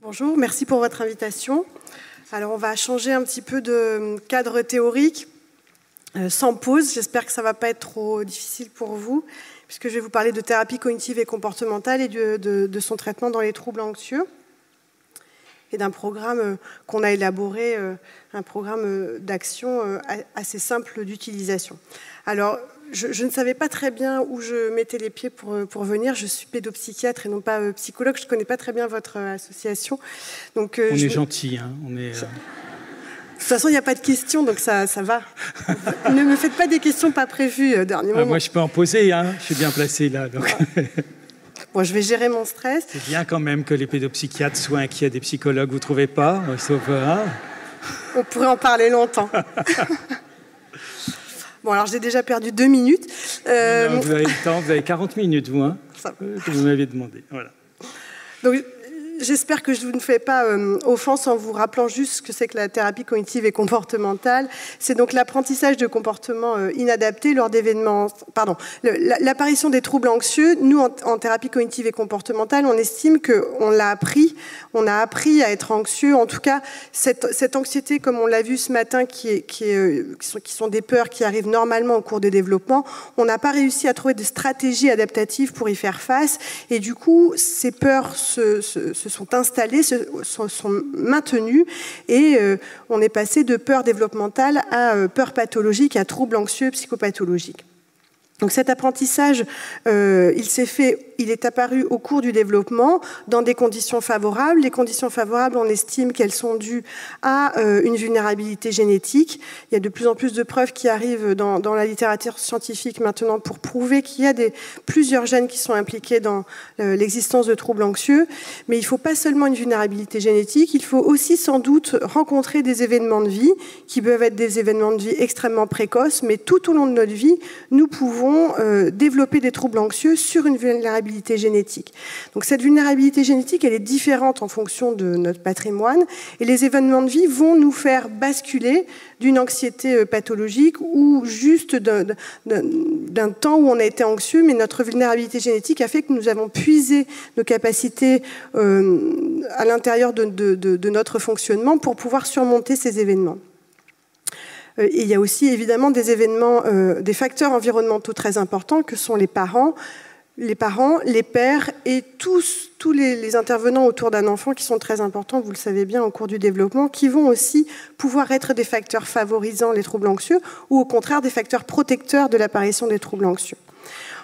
Bonjour, merci pour votre invitation. Alors on va changer un petit peu de cadre théorique, sans pause. J'espère que ça ne va pas être trop difficile pour vous, puisque je vais vous parler de thérapie cognitive et comportementale et de son traitement dans les troubles anxieux, et d'un programme qu'on a élaboré, un programme d'action assez simple d'utilisation. Alors, je ne savais pas très bien où je mettais les pieds pour venir. Je suis pédopsychiatre et non pas psychologue. Je ne connais pas très bien votre association. Donc, on est gentil. Hein, De toute façon, il n'y a pas de questions, donc ça va. Ne me faites pas des questions pas prévues dernier moment. Moi, je peux en poser. Hein. Je suis bien placé là. Donc. Ouais. Bon, je vais gérer mon stress. C'est bien quand même que les pédopsychiatres soient inquiets des psychologues. Vous ne trouvez pas, sauf, hein. On pourrait en parler longtemps. Bon, alors j'ai déjà perdu 2 minutes. Non, vous avez le temps, vous avez 40 minutes, vous, hein, que vous m'aviez demandé. Voilà. Donc, j'espère que je ne vous fais pas offense en vous rappelant juste ce que c'est que la thérapie cognitive et comportementale. C'est donc l'apprentissage de comportements inadaptés lors d'événements... Pardon, l'apparition des troubles anxieux. Nous, en thérapie cognitive et comportementale, on estime qu'on l'a appris, on a appris à être anxieux. En tout cas, cette anxiété, comme on l'a vu ce matin, qui sont des peurs qui arrivent normalement au cours de développement, on n'a pas réussi à trouver de stratégie adaptative pour y faire face. Et du coup, ces peurs se sont installés, sont maintenus, et on est passé de peur développementale à peur pathologique, à troubles anxieux psychopathologiques. Donc cet apprentissage, il est apparu au cours du développement dans des conditions favorables. Les conditions favorables, on estime qu'elles sont dues à une vulnérabilité génétique. Il y a de plus en plus de preuves qui arrivent dans la littérature scientifique maintenant pour prouver qu'il y a plusieurs gènes qui sont impliqués dans l'existence de troubles anxieux. Mais il ne faut pas seulement une vulnérabilité génétique, il faut aussi sans doute rencontrer des événements de vie qui peuvent être des événements de vie extrêmement précoces, mais tout au long de notre vie, nous pouvons développer des troubles anxieux sur une vulnérabilité génétique. Donc cette vulnérabilité génétique, elle est différente en fonction de notre patrimoine, et les événements de vie vont nous faire basculer d'une anxiété pathologique ou juste d'un temps où on a été anxieux, mais notre vulnérabilité génétique a fait que nous avons puisé nos capacités à l'intérieur de notre fonctionnement pour pouvoir surmonter ces événements. Et il y a aussi évidemment des événements, des facteurs environnementaux très importants que sont les parents, les pères et tous les intervenants autour d'un enfant qui sont très importants, vous le savez bien, au cours du développement, qui vont aussi pouvoir être des facteurs favorisant les troubles anxieux ou au contraire des facteurs protecteurs de l'apparition des troubles anxieux.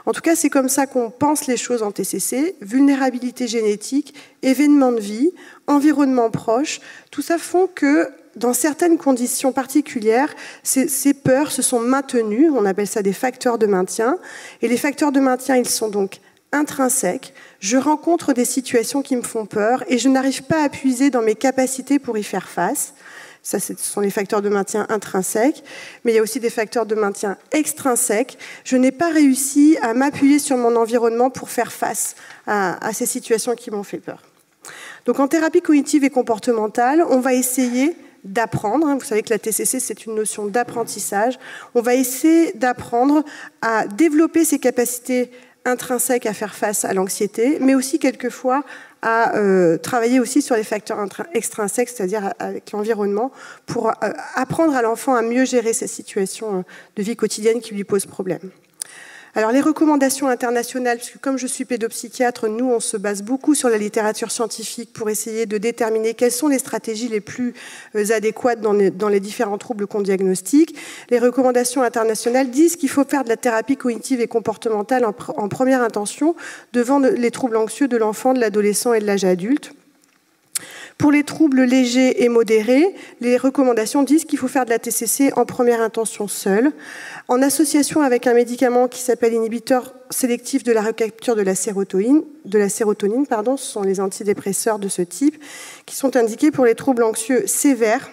En tout cas, c'est comme ça qu'on pense les choses en TCC. Vulnérabilité génétique, événements de vie, environnement proche, tout ça font que dans certaines conditions particulières, ces peurs se sont maintenues, on appelle ça des facteurs de maintien, et les facteurs de maintien, ils sont donc intrinsèques. Je rencontre des situations qui me font peur et je n'arrive pas à puiser dans mes capacités pour y faire face. Ça, ce sont les facteurs de maintien intrinsèques, mais il y a aussi des facteurs de maintien extrinsèques. Je n'ai pas réussi à m'appuyer sur mon environnement pour faire face à ces situations qui m'ont fait peur. Donc en thérapie cognitive et comportementale, on va essayer d'apprendre. Vous savez que la TCC, c'est une notion d'apprentissage. On va essayer d'apprendre à développer ses capacités intrinsèques à faire face à l'anxiété, mais aussi quelquefois à travailler aussi sur les facteurs extrinsèques, c'est-à-dire avec l'environnement, pour apprendre à l'enfant à mieux gérer ses situations de vie quotidienne qui lui posent problème. Alors les recommandations internationales, puisque comme je suis pédopsychiatre, nous on se base beaucoup sur la littérature scientifique pour essayer de déterminer quelles sont les stratégies les plus adéquates dans les différents troubles qu'on diagnostique. Les recommandations internationales disent qu'il faut faire de la thérapie cognitive et comportementale en première intention devant les troubles anxieux de l'enfant, de l'adolescent et de l'âge adulte. Pour les troubles légers et modérés, les recommandations disent qu'il faut faire de la TCC en première intention seule, en association avec un médicament qui s'appelle inhibiteur sélectif de la recapture de la sérotonine. Ce sont les antidépresseurs de ce type qui sont indiqués pour les troubles anxieux sévères,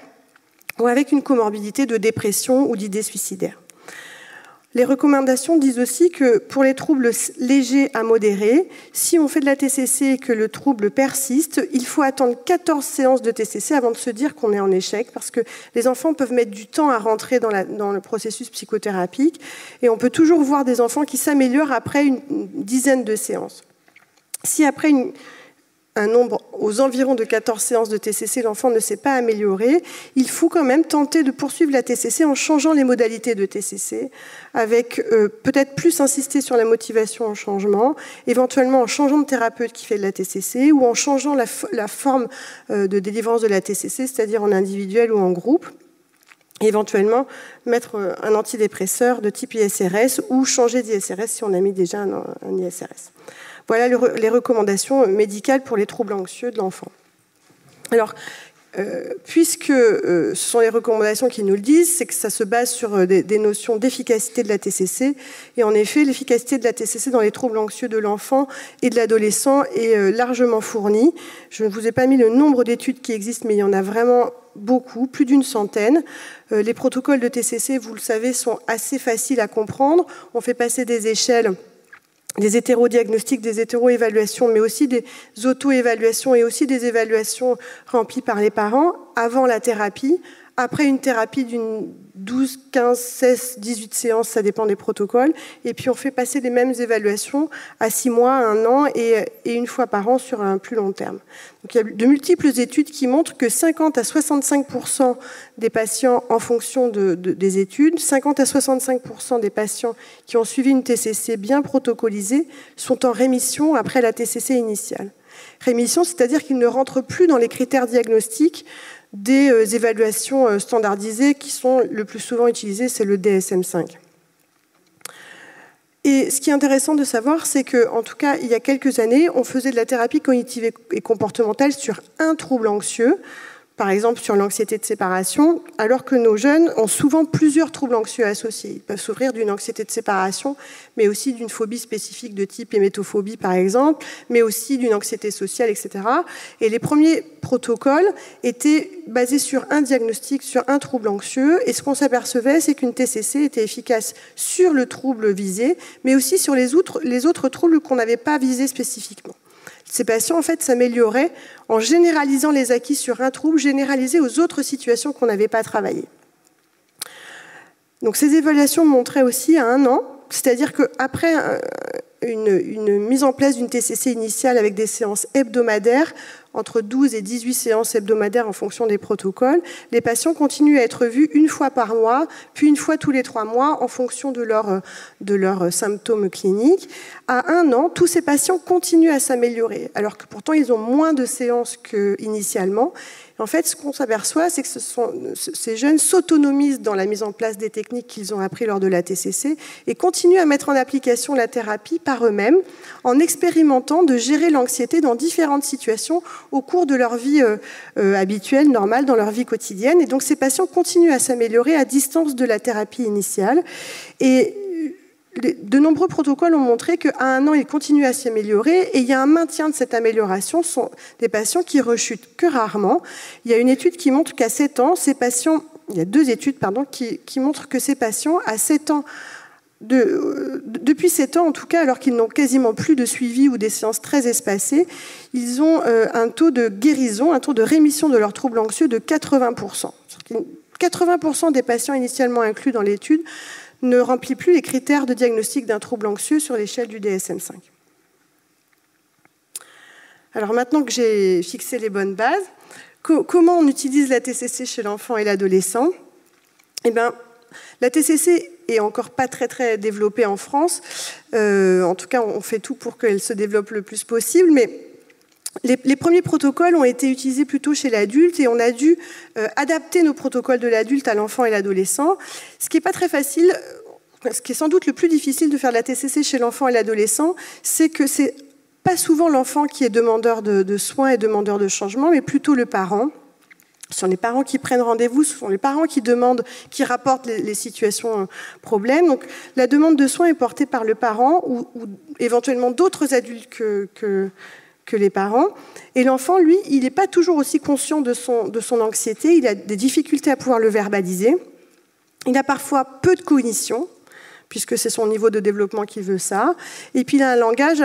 ou avec une comorbidité de dépression ou d'idées suicidaires. Les recommandations disent aussi que pour les troubles légers à modérés, si on fait de la TCC et que le trouble persiste, il faut attendre 14 séances de TCC avant de se dire qu'on est en échec, parce que les enfants peuvent mettre du temps à rentrer dans le processus psychothérapique, et on peut toujours voir des enfants qui s'améliorent après une dizaine de séances. Si après un nombre aux environs de 14 séances de TCC, l'enfant ne s'est pas amélioré, il faut quand même tenter de poursuivre la TCC en changeant les modalités de TCC, avec peut-être plus insister sur la motivation en changement, éventuellement en changeant de thérapeute qui fait de la TCC, ou en changeant la forme de délivrance de la TCC, c'est-à-dire en individuel ou en groupe, et éventuellement mettre un antidépresseur de type ISRS, ou changer d'ISRS si on a mis déjà un ISRS. Voilà les recommandations médicales pour les troubles anxieux de l'enfant. Alors, puisque ce sont les recommandations qui nous le disent, c'est que ça se base sur des notions d'efficacité de la TCC. Et en effet, l'efficacité de la TCC dans les troubles anxieux de l'enfant et de l'adolescent est largement fournie. Je ne vous ai pas mis le nombre d'études qui existent, mais il y en a vraiment beaucoup, plus d'une centaine. Les protocoles de TCC, vous le savez, sont assez faciles à comprendre. On fait passer des échelles, des hétérodiagnostics, des hétéroévaluations, mais aussi des auto-évaluations et aussi des évaluations remplies par les parents avant la thérapie, après une thérapie d'une 12, 15, 16, 18 séances, ça dépend des protocoles, et puis on fait passer les mêmes évaluations à 6 mois, 1 an et une fois par an sur un plus long terme. Donc il y a de multiples études qui montrent que 50 à 65% des patients, en fonction des études, 50 à 65% des patients qui ont suivi une TCC bien protocolisée sont en rémission après la TCC initiale. Rémission, c'est-à-dire qu'ils ne rentrent plus dans les critères diagnostiques des évaluations standardisées qui sont le plus souvent utilisées, c'est le DSM-5. Et ce qui est intéressant de savoir, c'est qu'en tout cas, il y a quelques années, on faisait de la thérapie cognitive et comportementale sur un trouble anxieux, par exemple sur l'anxiété de séparation, alors que nos jeunes ont souvent plusieurs troubles anxieux associés. Ils peuvent souffrir d'une anxiété de séparation, mais aussi d'une phobie spécifique de type hémétophobie, par exemple, mais aussi d'une anxiété sociale, etc. Et les premiers protocoles étaient basés sur un diagnostic, sur un trouble anxieux, et ce qu'on s'apercevait, c'est qu'une TCC était efficace sur le trouble visé, mais aussi sur les autres troubles qu'on n'avait pas visés spécifiquement. Ces patients, en fait, s'amélioraient en généralisant les acquis sur un trouble, généralisés aux autres situations qu'on n'avait pas travaillées. Donc, ces évaluations montraient aussi à 1 an, c'est-à-dire qu'après une mise en place d'une TCC initiale avec des séances hebdomadaires, entre 12 et 18 séances hebdomadaires en fonction des protocoles, les patients continuent à être vus une fois par mois, puis une fois tous les 3 mois en fonction de leurs symptômes cliniques. À 1 an, tous ces patients continuent à s'améliorer, alors que pourtant ils ont moins de séances qu'initialement. En fait, ce qu'on s'aperçoit, c'est que ces jeunes s'autonomisent dans la mise en place des techniques qu'ils ont apprises lors de la TCC et continuent à mettre en application la thérapie par eux-mêmes en expérimentant de gérer l'anxiété dans différentes situations au cours de leur vie habituelle, normale, dans leur vie quotidienne. Et donc, ces patients continuent à s'améliorer à distance de la thérapie initiale. Et de nombreux protocoles ont montré qu'à 1 an, ils continuent à s'améliorer et il y a un maintien de cette amélioration. Ce sont des patients qui rechutent que rarement. Il y a une étude qui montre qu'à 7 ans, ces patients... Il y a 2 études pardon, qui montrent que ces patients, à 7 ans, depuis 7 ans en tout cas, alors qu'ils n'ont quasiment plus de suivi ou des séances très espacées, ils ont un taux de guérison, un taux de rémission de leurs troubles anxieux de 80%. 80% des patients initialement inclus dans l'étude ne remplit plus les critères de diagnostic d'un trouble anxieux sur l'échelle du DSM-5. Alors maintenant que j'ai fixé les bonnes bases, comment on utilise la TCC chez l'enfant et l'adolescent? Eh bien, la TCC est encore pas très développée en France. En tout cas, on fait tout pour qu'elle se développe le plus possible, mais les premiers protocoles ont été utilisés plutôt chez l'adulte et on a dû adapter nos protocoles de l'adulte à l'enfant et l'adolescent, ce qui n'est pas très facile, ce qui est sans doute le plus difficile de faire de la TCC chez l'enfant et l'adolescent, c'est que ce n'est pas souvent l'enfant qui est demandeur de soins et demandeur de changement, mais plutôt le parent. Ce sont les parents qui prennent rendez-vous, ce sont les parents qui demandent, qui rapportent les situations problèmes. Donc, la demande de soins est portée par le parent ou éventuellement d'autres adultes que que les parents. Et l'enfant, lui, il n'est pas toujours aussi conscient de son anxiété. Il a des difficultés à pouvoir le verbaliser. Il a parfois peu de cognition, puisque c'est son niveau de développement qui veut ça. Et puis, il a un langage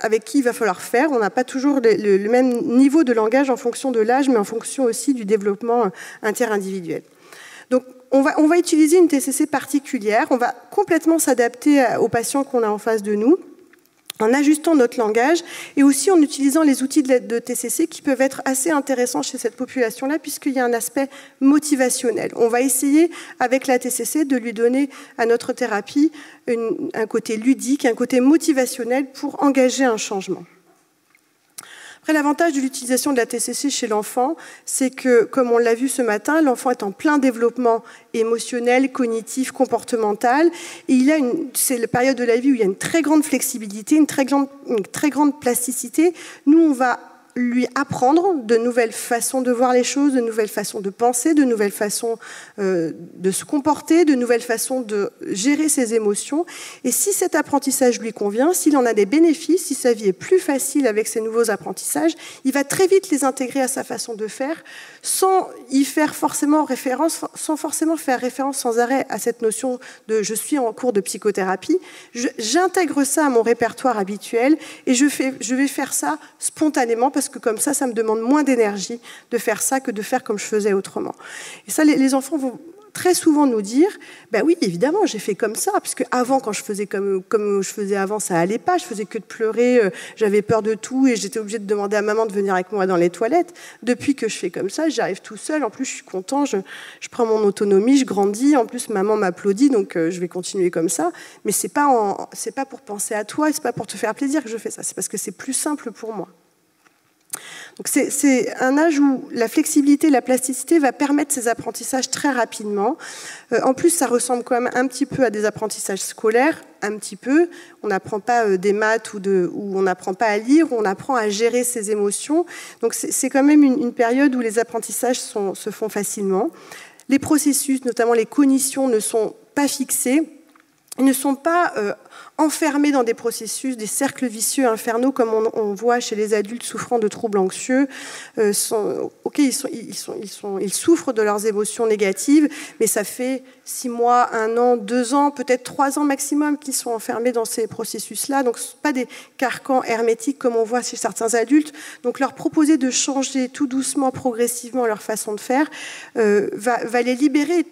avec qui il va falloir faire. On n'a pas toujours le même niveau de langage en fonction de l'âge, mais en fonction aussi du développement interindividuel. Donc, on va utiliser une TCC particulière. On va complètement s'adapter aux patients qu'on a en face de nous, en ajustant notre langage et aussi en utilisant les outils de TCC qui peuvent être assez intéressants chez cette population-là, puisqu'il y a un aspect motivationnel. On va essayer, avec la TCC, de lui donner à notre thérapie un côté ludique, un côté motivationnel pour engager un changement. Après, l'avantage de l'utilisation de la TCC chez l'enfant, c'est que, comme on l'a vu ce matin, l'enfant est en plein développement émotionnel, cognitif, comportemental. Et c'est la période de la vie où il y a une très grande flexibilité, une très grande plasticité. Nous, on va lui apprendre de nouvelles façons de voir les choses, de nouvelles façons de penser, de nouvelles façons de se comporter, de nouvelles façons de gérer ses émotions. Et si cet apprentissage lui convient, s'il en a des bénéfices, si sa vie est plus facile avec ces nouveaux apprentissages, il va très vite les intégrer à sa façon de faire, sans y faire forcément référence, sans forcément faire référence sans arrêt à cette notion de « je suis en cours de psychothérapie », j'intègre ça à mon répertoire habituel et je vais faire ça spontanément parce que comme ça, ça me demande moins d'énergie de faire ça que de faire comme je faisais autrement. Et ça, les enfants vont très souvent nous dire, ben oui, évidemment, j'ai fait comme ça, puisque avant, quand je faisais comme je faisais avant, ça allait pas, je faisais que de pleurer, j'avais peur de tout et j'étais obligée de demander à maman de venir avec moi dans les toilettes. Depuis que je fais comme ça, j'arrive tout seul, en plus je suis content, je prends mon autonomie, je grandis, en plus maman m'applaudit, donc je vais continuer comme ça. Mais c'est pas pour penser à toi, c'est pas pour te faire plaisir que je fais ça, c'est parce que c'est plus simple pour moi. Donc c'est un âge où la flexibilité, la plasticité va permettre ces apprentissages très rapidement. En plus, ça ressemble quand même un petit peu à des apprentissages scolaires, un petit peu. On n'apprend pas des maths ou on n'apprend pas à lire, on apprend à gérer ses émotions. Donc c'est quand même une période où les apprentissages se font facilement. Les processus, notamment les cognitions, ne sont pas fixés. Ils ne sont pas enfermés dans des processus, des cercles vicieux infernaux, comme on voit chez les adultes souffrant de troubles anxieux. Ils souffrent de leurs émotions négatives, mais ça fait 6 mois, 1 an, 2 ans, peut-être 3 ans maximum qu'ils sont enfermés dans ces processus-là. Donc, ce ne sont pas des carcans hermétiques comme on voit chez certains adultes. Donc, leur proposer de changer tout doucement, progressivement leur façon de faire va les libérer.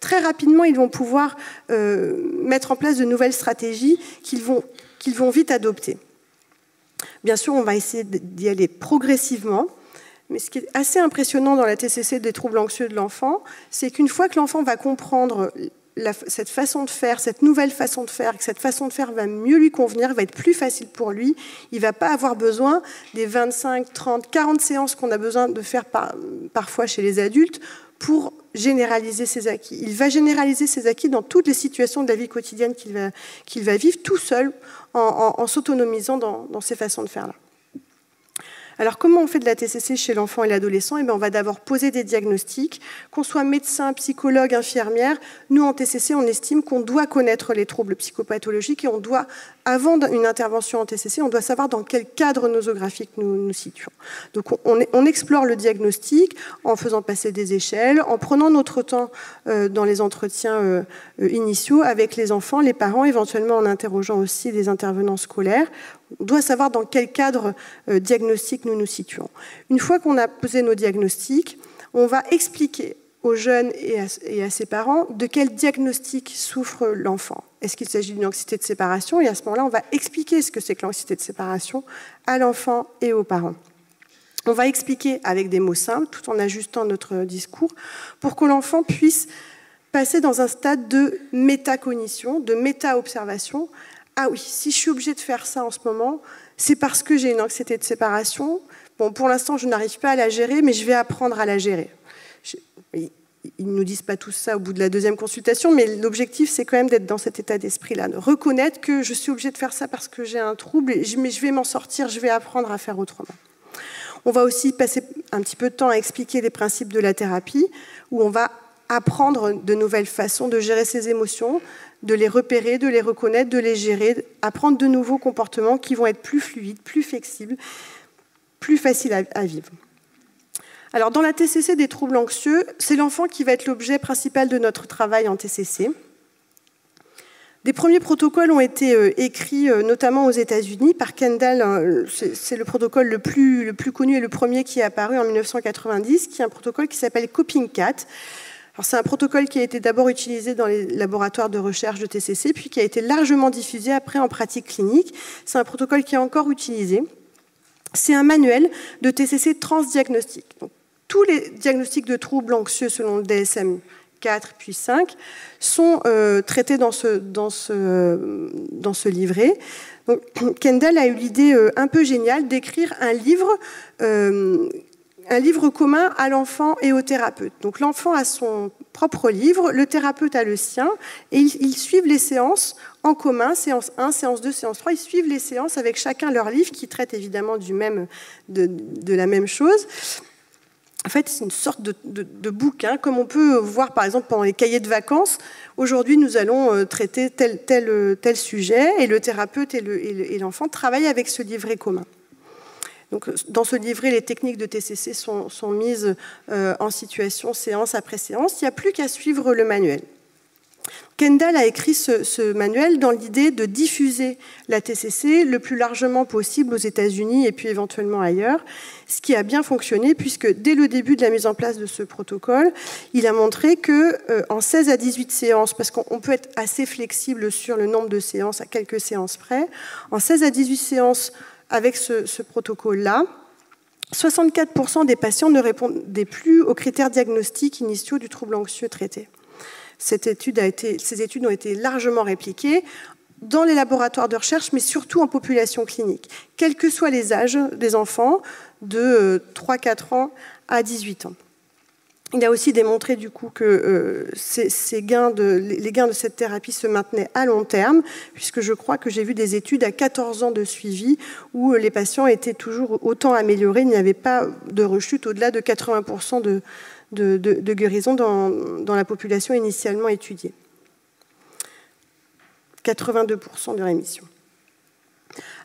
Très rapidement, ils vont pouvoir mettre en place de nouvelles stratégies qu'ils vont vite adopter. Bien sûr, on va essayer d'y aller progressivement, mais ce qui est assez impressionnant dans la TCC des troubles anxieux de l'enfant, c'est qu'une fois que l'enfant va comprendre cette façon de faire, cette nouvelle façon de faire, que cette façon de faire va mieux lui convenir, va être plus facile pour lui, il ne va pas avoir besoin des 25, 30, 40 séances qu'on a besoin de faire parfois chez les adultes pour généraliser ses acquis. Il va généraliser ses acquis dans toutes les situations de la vie quotidienne qu'il va vivre tout seul, en s'autonomisant dans ces façons de faire-là. Alors, comment on fait de la TCC chez l'enfant et l'adolescent? Eh bien, on va d'abord poser des diagnostics. Qu'on soit médecin, psychologue, infirmière, nous, en TCC, on estime qu'on doit connaître les troubles psychopathologiques et on doit, avant une intervention en TCC, on doit savoir dans quel cadre nosographique nous situons. Donc, on explore le diagnostic en faisant passer des échelles, en prenant notre temps dans les entretiens initiaux avec les enfants, les parents, éventuellement en interrogeant aussi les intervenants scolaires. On doit savoir dans quel cadre diagnostic nous nous situons. Une fois qu'on a posé nos diagnostics, on va expliquer aux jeunes et à ses parents de quel diagnostic souffre l'enfant. Est-ce qu'il s'agit d'une anxiété de séparation? Et à ce moment-là, on va expliquer ce que c'est que l'anxiété de séparation à l'enfant et aux parents. On va expliquer avec des mots simples, tout en ajustant notre discours, pour que l'enfant puisse passer dans un stade de métacognition, de méta-observation. Ah oui, si je suis obligée de faire ça en ce moment, c'est parce que j'ai une anxiété de séparation. Bon, pour l'instant, je n'arrive pas à la gérer, mais je vais apprendre à la gérer. Ils ne nous disent pas tout ça au bout de la deuxième consultation, mais l'objectif, c'est quand même d'être dans cet état d'esprit-là, de reconnaître que je suis obligée de faire ça parce que j'ai un trouble, mais je vais m'en sortir, je vais apprendre à faire autrement. On va aussi passer un petit peu de temps à expliquer les principes de la thérapie, où on va apprendre de nouvelles façons de gérer ses émotions, de les repérer, de les reconnaître, de les gérer, apprendre de nouveaux comportements qui vont être plus fluides, plus flexibles, plus faciles à vivre. Alors, dans la TCC des troubles anxieux, c'est l'enfant qui va être l'objet principal de notre travail en TCC. Des premiers protocoles ont été écrits, notamment aux États-Unis, par Kendall. C'est le protocole le plus connu et le premier qui est apparu en 1990, qui est un protocole qui s'appelle Coping Cat. C'est un protocole qui a été d'abord utilisé dans les laboratoires de recherche de TCC, puis qui a été largement diffusé après en pratique clinique. C'est un protocole qui est encore utilisé. C'est un manuel de TCC transdiagnostique. Donc, tous les diagnostics de troubles anxieux selon le DSM 4 puis 5 sont traités dans ce livret. Donc, Kendall a eu l'idée un peu géniale d'écrire un livre commun à l'enfant et au thérapeute. Donc l'enfant a son propre livre, le thérapeute a le sien, et ils suivent les séances en commun, séance 1, séance 2, séance 3, ils suivent les séances avec chacun leur livre qui traite évidemment de la même chose. En fait, c'est une sorte de bouquin, comme on peut voir par exemple pendant les cahiers de vacances. Aujourd'hui, nous allons traiter tel sujet, et le thérapeute et l'enfant travaillent avec ce livret commun. Donc, dans ce livret, les techniques de TCC sont mises en situation séance après séance. Il n'y a plus qu'à suivre le manuel. Kendall a écrit ce manuel dans l'idée de diffuser la TCC le plus largement possible aux États-Unis et puis éventuellement ailleurs, ce qui a bien fonctionné puisque dès le début de la mise en place de ce protocole, il a montré qu'en 16 à 18 séances, parce qu'on peut être assez flexible sur le nombre de séances à quelques séances près, en 16 à 18 séances, avec ce protocole-là, 64% des patients ne répondaient plus aux critères diagnostiques initiaux du trouble anxieux traité. Ces études ont été largement répliquées dans les laboratoires de recherche, mais surtout en population clinique, quels que soient les âges des enfants, de 3-4 ans à 18 ans. Il a aussi démontré du coup que les gains de cette thérapie se maintenaient à long terme, puisque je crois que j'ai vu des études à 14 ans de suivi où les patients étaient toujours autant améliorés, il n'y avait pas de rechute au-delà de 80% de guérison dans la population initialement étudiée. 82% de rémission.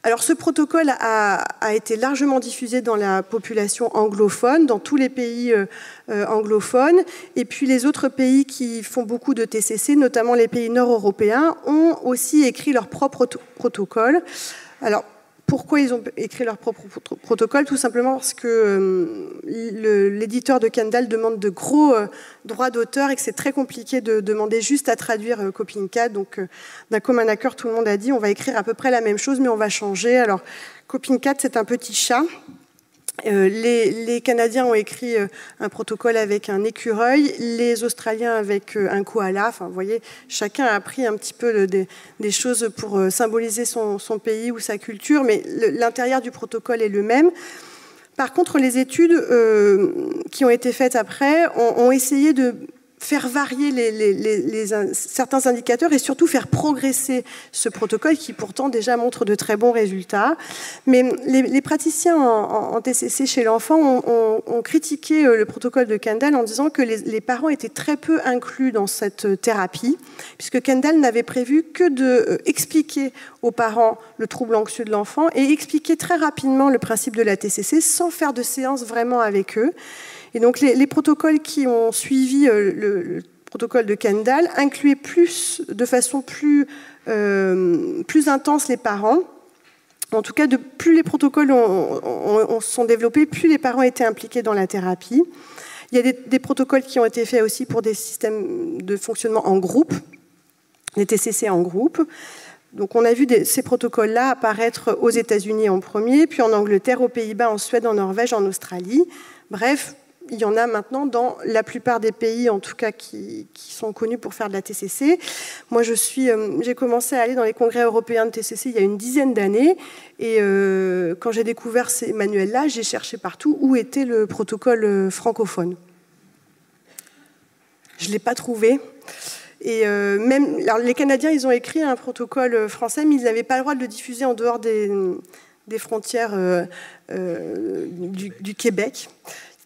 Alors, ce protocole a été largement diffusé dans la population anglophone, dans tous les pays anglophones, et puis les autres pays qui font beaucoup de TCC, notamment les pays nord-européens, ont aussi écrit leur propre protocole. Alors, pourquoi ils ont écrit leur propre protocole? Tout simplement parce que l'éditeur de Kendall demande de gros droits d'auteur et que c'est très compliqué de demander juste à traduire Coping Cat. Donc, d'un commun accord, tout le monde a dit on va écrire à peu près la même chose, mais on va changer. Alors, Coping Cat, c'est un petit chat. Les Canadiens ont écrit un protocole avec un écureuil, les Australiens avec un koala. Enfin, vous voyez, chacun a pris un petit peu des choses pour symboliser son pays ou sa culture, mais l'intérieur du protocole est le même. Par contre, les études qui ont été faites après ont essayé de faire varier certains indicateurs et surtout faire progresser ce protocole qui pourtant déjà montre de très bons résultats. Mais les praticiens en TCC chez l'enfant ont critiqué le protocole de Kendall en disant que les parents étaient très peu inclus dans cette thérapie, puisque Kendall n'avait prévu que d'expliquer aux parents le trouble anxieux de l'enfant et expliquer très rapidement le principe de la TCC sans faire de séance vraiment avec eux. Et donc les protocoles qui ont suivi le protocole de Kendall incluaient de façon plus intense les parents. En tout cas, plus les protocoles se sont développés, plus les parents étaient impliqués dans la thérapie. Il y a des protocoles qui ont été faits aussi pour des systèmes de fonctionnement en groupe, des TCC en groupe. Donc on a vu ces protocoles-là apparaître aux États-Unis en premier, puis en Angleterre, aux Pays-Bas, en Suède, en Norvège, en Australie. Bref, il y en a maintenant dans la plupart des pays, en tout cas, qui sont connus pour faire de la TCC. Moi, j'ai commencé à aller dans les congrès européens de TCC il y a une dizaine d'années. Et quand j'ai découvert ces manuels-là, j'ai cherché partout où était le protocole francophone. Je ne l'ai pas trouvé. Et alors les Canadiens, ils ont écrit un protocole français, mais ils n'avaient pas le droit de le diffuser en dehors des frontières du Québec.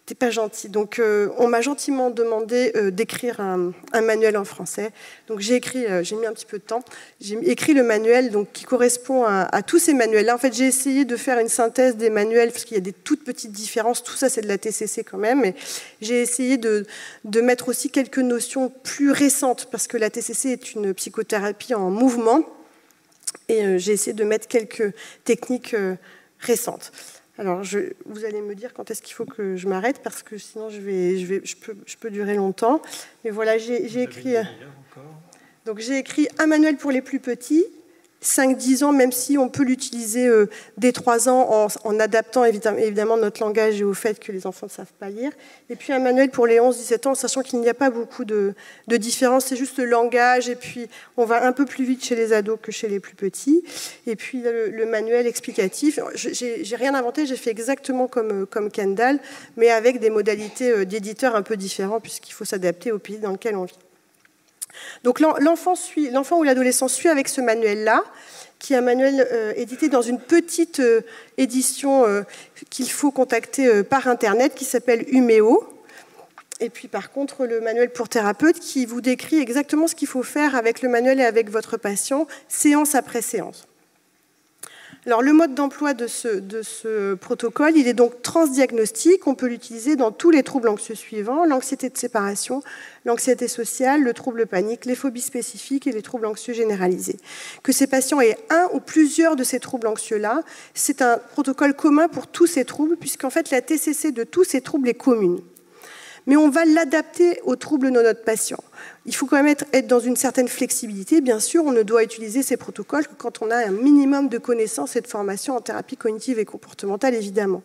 t'es pas gentil. Donc, on m'a gentiment demandé d'écrire un manuel en français. Donc, j'ai écrit, j'ai mis un petit peu de temps, j'ai écrit le manuel donc, qui correspond à tous ces manuels-là. En fait, j'ai essayé de faire une synthèse des manuels, parce qu'il y a des toutes petites différences. Tout ça, c'est de la TCC quand même. Mais j'ai essayé de mettre aussi quelques notions plus récentes, parce que la TCC est une psychothérapie en mouvement. Et j'ai essayé de mettre quelques techniques récentes. Alors, vous allez me dire quand est-ce qu'il faut que je m'arrête, parce que sinon je peux durer longtemps. Mais voilà, j'ai écrit... Donc j'ai écrit un manuel pour les plus petits, 5-10 ans, même si on peut l'utiliser dès 3 ans en adaptant évidemment notre langage et au fait que les enfants ne savent pas lire. Et puis un manuel pour les 11-17 ans, sachant qu'il n'y a pas beaucoup de différence, c'est juste le langage, et puis on va un peu plus vite chez les ados que chez les plus petits. Et puis le manuel explicatif, j'ai rien inventé, j'ai fait exactement comme Kendall, mais avec des modalités d'éditeur un peu différentes, puisqu'il faut s'adapter au pays dans lequel on vit. Donc l'enfant ou l'adolescent suit avec ce manuel-là, qui est un manuel édité dans une petite édition qu'il faut contacter par Internet, qui s'appelle UMEO. Et puis par contre, le manuel pour thérapeute, qui vous décrit exactement ce qu'il faut faire avec le manuel et avec votre patient, séance après séance. Alors le mode d'emploi de ce protocole, il est donc transdiagnostique, on peut l'utiliser dans tous les troubles anxieux suivants, l'anxiété de séparation, l'anxiété sociale, le trouble panique, les phobies spécifiques et les troubles anxieux généralisés. Que ces patients aient un ou plusieurs de ces troubles anxieux-là, c'est un protocole commun pour tous ces troubles, puisqu'en fait la TCC de tous ces troubles est commune. Mais on va l'adapter aux troubles de notre patient. Il faut quand même être dans une certaine flexibilité. Bien sûr, on ne doit utiliser ces protocoles que quand on a un minimum de connaissances et de formation en thérapie cognitive et comportementale, évidemment.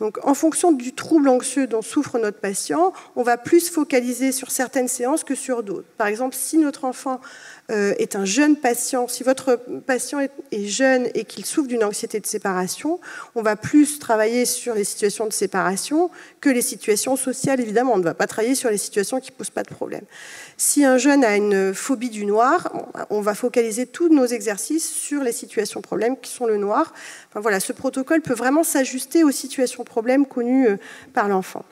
Donc, en fonction du trouble anxieux dont souffre notre patient, on va plus focaliser sur certaines séances que sur d'autres. Par exemple, si notre enfant est un jeune patient, si votre patient est jeune et qu'il souffre d'une anxiété de séparation, on va plus travailler sur les situations de séparation que les situations sociales, évidemment. On ne va pas travailler sur les situations qui ne posent pas de problème. Si un jeune a une phobie du noir, on va focaliser tous nos exercices sur les situations problèmes qui sont le noir. Enfin, voilà, ce protocole peut vraiment s'ajuster aux situations problèmes connus par l'enfant.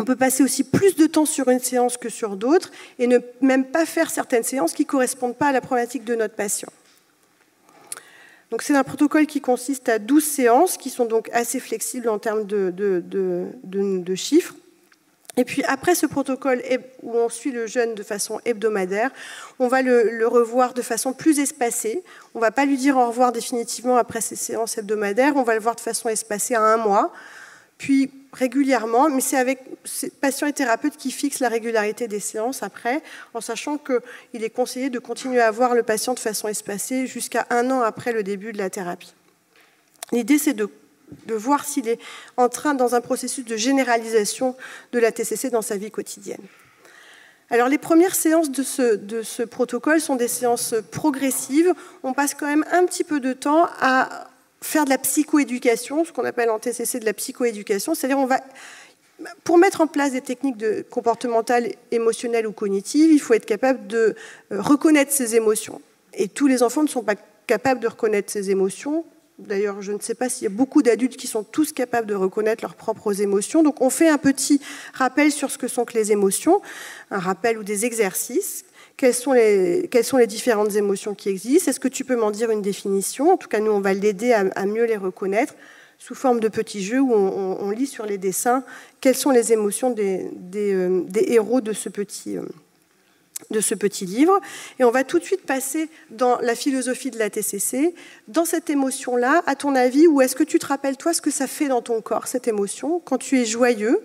On peut passer aussi plus de temps sur une séance que sur d'autres et ne même pas faire certaines séances qui ne correspondent pas à la problématique de notre patient. Donc c'est un protocole qui consiste à 12 séances qui sont donc assez flexibles en termes de chiffres. Et puis après ce protocole où on suit le jeune de façon hebdomadaire, on va le revoir de façon plus espacée. On ne va pas lui dire au revoir définitivement après ces séances hebdomadaires, on va le voir de façon espacée à un mois, puis régulièrement, mais c'est avec patients et thérapeutes qui fixent la régularité des séances après, en sachant qu'il est conseillé de continuer à voir le patient de façon espacée jusqu'à un an après le début de la thérapie. L'idée, c'est de voir s'il est en train dans un processus de généralisation de la TCC dans sa vie quotidienne. Alors les premières séances de ce protocole sont des séances progressives. On passe quand même un petit peu de temps à faire de la psychoéducation, ce qu'on appelle en TCC de la psychoéducation, c'est-à-dire on va... Pour mettre en place des techniques comportementales, émotionnelles ou cognitives, il faut être capable de reconnaître ses émotions. Et tous les enfants ne sont pas capables de reconnaître ses émotions. D'ailleurs, je ne sais pas s'il y a beaucoup d'adultes qui sont tous capables de reconnaître leurs propres émotions. Donc, on fait un petit rappel sur ce que sont que les émotions, un rappel ou des exercices. Quelles sont les différentes émotions qui existent? Est-ce que tu peux m'en dire une définition? En tout cas, nous, on va l'aider à mieux les reconnaître sous forme de petits jeux où on lit sur les dessins quelles sont les émotions des héros de ce petit livre. Et on va tout de suite passer dans la philosophie de la TCC. Dans cette émotion-là, à ton avis, où est-ce que tu te rappelles, toi, ce que ça fait dans ton corps, cette émotion? Quand tu es joyeux,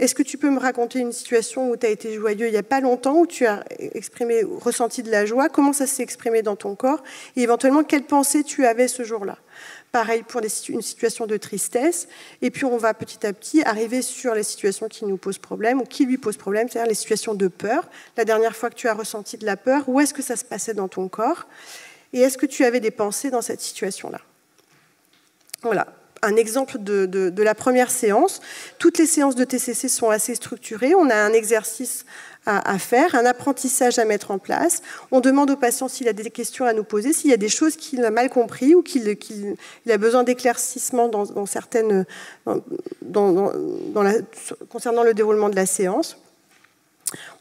est-ce que tu peux me raconter une situation où tu as été joyeux il n'y a pas longtemps, où tu as exprimé, ressenti de la joie? Comment ça s'est exprimé dans ton corps? Et éventuellement, quelle pensée tu avais ce jour-là? Pareil pour une situation de tristesse. Et puis, on va petit à petit arriver sur les situations qui nous posent problème ou qui lui posent problème, c'est-à-dire les situations de peur. La dernière fois que tu as ressenti de la peur, où est-ce que ça se passait dans ton corps? Et est-ce que tu avais des pensées dans cette situation-là? Voilà. un exemple de la première séance. Toutes les séances de TCC sont assez structurées. On a un exercice à faire, un apprentissage à mettre en place. On demande au patient s'il a des questions à nous poser, s'il y a des choses qu'il a mal compris ou qu'il a besoin d'éclaircissement concernant le déroulement de la séance.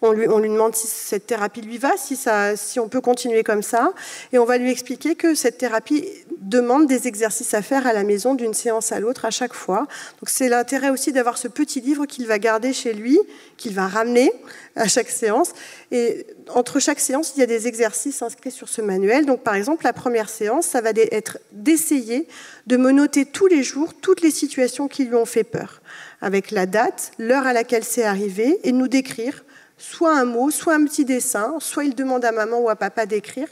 On lui demande si cette thérapie lui va, si on peut continuer comme ça. Et on va lui expliquer que cette thérapie demande des exercices à faire à la maison d'une séance à l'autre à chaque fois. Donc c'est l'intérêt aussi d'avoir ce petit livre qu'il va garder chez lui, qu'il va ramener à chaque séance. Et entre chaque séance, il y a des exercices inscrits sur ce manuel. Donc par exemple, la première séance, ça va être d'essayer de me noter tous les jours toutes les situations qui lui ont fait peur, avec la date, l'heure à laquelle c'est arrivé, et nous décrire soit un mot, soit un petit dessin, soit il demande à maman ou à papa d'écrire.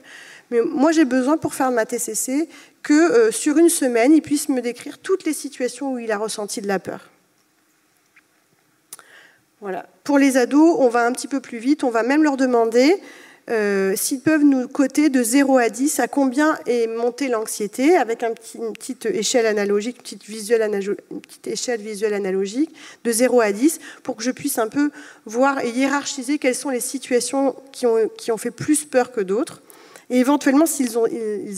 Mais moi, j'ai besoin, pour faire ma TCC, que sur une semaine, il puisse me décrire toutes les situations où il a ressenti de la peur. Voilà. Pour les ados, on va un petit peu plus vite. On va même leur demander s'ils peuvent nous coter de 0 à 10 à combien est montée l'anxiété, avec une petite échelle visuelle analogique, de 0 à 10, pour que je puisse un peu voir et hiérarchiser quelles sont les situations qui ont fait plus peur que d'autres, et éventuellement s'ils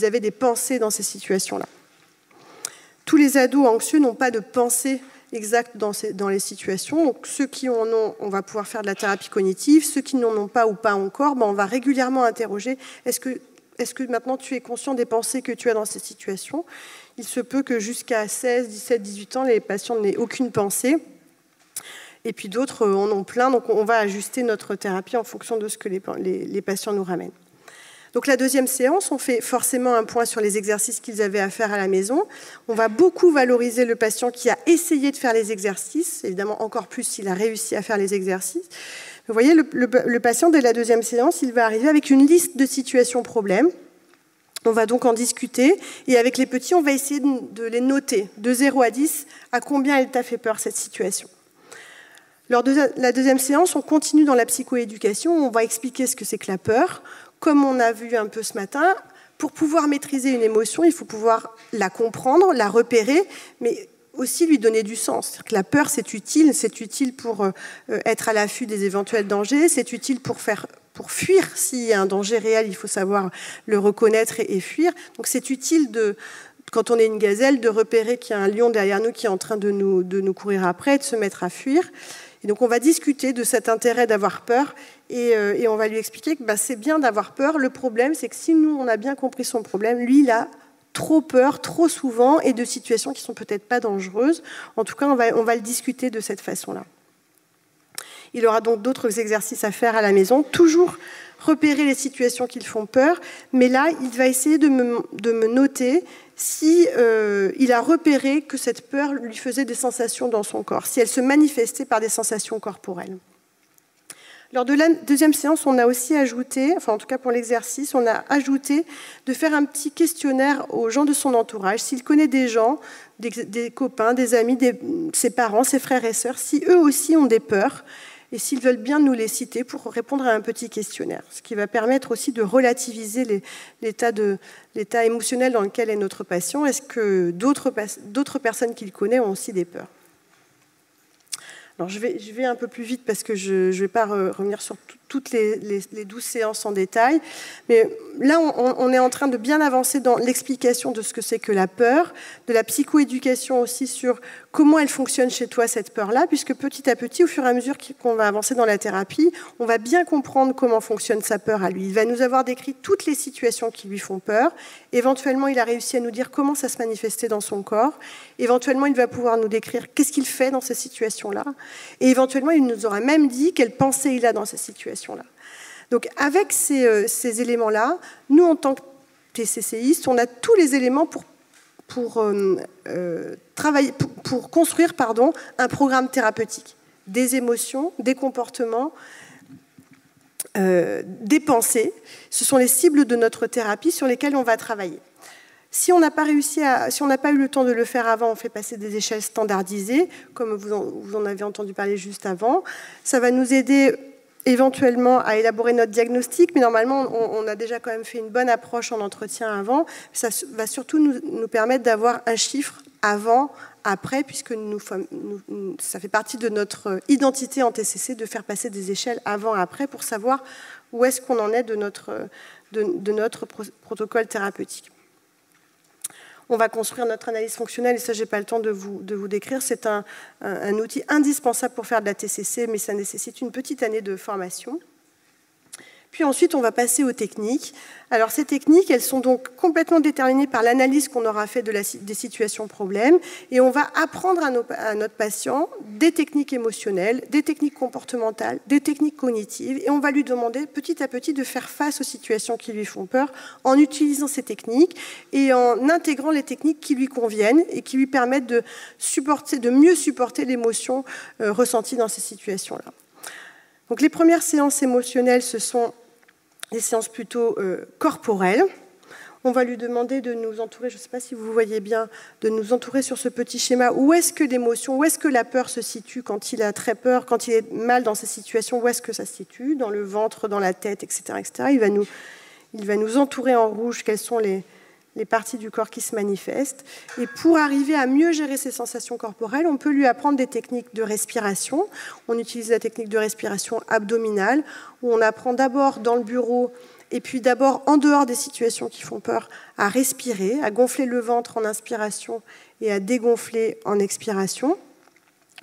avaient des pensées dans ces situations-là. Tous les ados anxieux n'ont pas de pensée exact dans les situations. Donc, ceux qui en ont, on va pouvoir faire de la thérapie cognitive. Ceux qui n'en ont pas ou pas encore, ben, on va régulièrement interroger. Est-ce que maintenant tu es conscient des pensées que tu as dans ces situations? Il se peut que jusqu'à 16, 17, 18 ans, les patients n'aient aucune pensée. Et puis d'autres en ont plein. Donc on va ajuster notre thérapie en fonction de ce que les patients nous ramènent. Donc la deuxième séance, on fait forcément un point sur les exercices qu'ils avaient à faire à la maison. On va beaucoup valoriser le patient qui a essayé de faire les exercices, évidemment encore plus s'il a réussi à faire les exercices. Vous voyez, le patient, dès la deuxième séance, il va arriver avec une liste de situations problèmes. On va donc en discuter, et avec les petits, on va essayer de les noter, de 0 à 10, à combien elle t'a fait peur cette situation. Lors de la deuxième séance, on continue dans la psychoéducation, on va expliquer ce que c'est que la peur. Comme on a vu un peu ce matin, pour pouvoir maîtriser une émotion, il faut pouvoir la comprendre, la repérer, mais aussi lui donner du sens. C'est-à-dire que la peur, c'est utile pour être à l'affût des éventuels dangers, c'est utile pour fuir. S'il y a un danger réel, il faut savoir le reconnaître et fuir. Donc c'est utile, quand on est une gazelle, de repérer qu'il y a un lion derrière nous qui est en train de nous courir après, de se mettre à fuir. Et donc on va discuter de cet intérêt d'avoir peur, et on va lui expliquer que c'est bien d'avoir peur. Le problème, c'est que si nous, on a bien compris son problème, lui, il a trop peur, trop souvent, et de situations qui ne sont peut-être pas dangereuses. En tout cas, on va le discuter de cette façon-là. Il aura donc d'autres exercices à faire à la maison, toujours repérer les situations qui le font peur, mais là, il va essayer de me noter si il a repéré que cette peur lui faisait des sensations dans son corps, si elle se manifestait par des sensations corporelles. Lors de la deuxième séance, on a aussi ajouté, enfin en tout cas pour l'exercice, on a ajouté de faire un petit questionnaire aux gens de son entourage, s'il connaît des gens, des copains, des amis, ses parents, ses frères et sœurs, si eux aussi ont des peurs, et s'ils veulent bien nous les citer pour répondre à un petit questionnaire, ce qui va permettre aussi de relativiser l'état émotionnel dans lequel est notre patient. Est-ce que d'autres personnes qu'il connaît ont aussi des peurs? Alors je vais un peu plus vite parce que je ne vais pas revenir sur toutes les 12 séances en détail, mais là on est en train de bien avancer dans l'explication de ce que c'est que la peur, de la psychoéducation aussi sur comment elle fonctionne chez toi cette peur-là, puisque petit à petit, au fur et à mesure qu'on va avancer dans la thérapie, on va bien comprendre comment fonctionne sa peur à lui. Il va nous avoir décrit toutes les situations qui lui font peur, éventuellement il a réussi à nous dire comment ça se manifestait dans son corps, éventuellement il va pouvoir nous décrire qu'est-ce qu'il fait dans ces situations-là, et éventuellement il nous aura même dit quelle pensée il a dans ces situations. Donc avec ces éléments-là, nous en tant que TCCistes, on a tous les éléments pour construire un programme thérapeutique. Des émotions, des comportements, des pensées, ce sont les cibles de notre thérapie sur lesquelles on va travailler. Si on n'a pas eu le temps de le faire avant, on fait passer des échelles standardisées, comme vous en avez entendu parler juste avant. Ça va nous aider éventuellement à élaborer notre diagnostic, mais normalement, on a déjà quand même fait une bonne approche en entretien avant. Ça va surtout nous permettre d'avoir un chiffre avant, après, puisque ça fait partie de notre identité en TCC de faire passer des échelles avant, après, pour savoir où est-ce qu'on en est de notre protocole thérapeutique. On va construire notre analyse fonctionnelle, et ça, je n'ai pas le temps de vous décrire. C'est un outil indispensable pour faire de la TCC, mais ça nécessite une petite année de formation. Puis ensuite, on va passer aux techniques. Alors, ces techniques, elles sont donc complètement déterminées par l'analyse qu'on aura faite des situations problèmes, et on va apprendre à notre patient des techniques émotionnelles, des techniques comportementales, des techniques cognitives, et on va lui demander petit à petit de faire face aux situations qui lui font peur en utilisant ces techniques et en intégrant les techniques qui lui conviennent et qui lui permettent de mieux supporter l'émotion ressentie dans ces situations-là. Donc, les premières séances émotionnelles, ce sont des séances plutôt corporelles. On va lui demander de nous entourer, je ne sais pas si vous voyez bien, de nous entourer sur ce petit schéma. Où est-ce que l'émotion, où est-ce que la peur se situe quand il a très peur, quand il est mal dans ces situations, où est-ce que ça se situe? Dans le ventre, dans la tête, etc. etc. Il va nous entourer en rouge, quelles sont les parties du corps qui se manifestent. Et pour arriver à mieux gérer ces sensations corporelles, on peut lui apprendre des techniques de respiration. On utilise la technique de respiration abdominale, où on apprend d'abord dans le bureau, et puis d'abord en dehors des situations qui font peur, à respirer, à gonfler le ventre en inspiration et à dégonfler en expiration,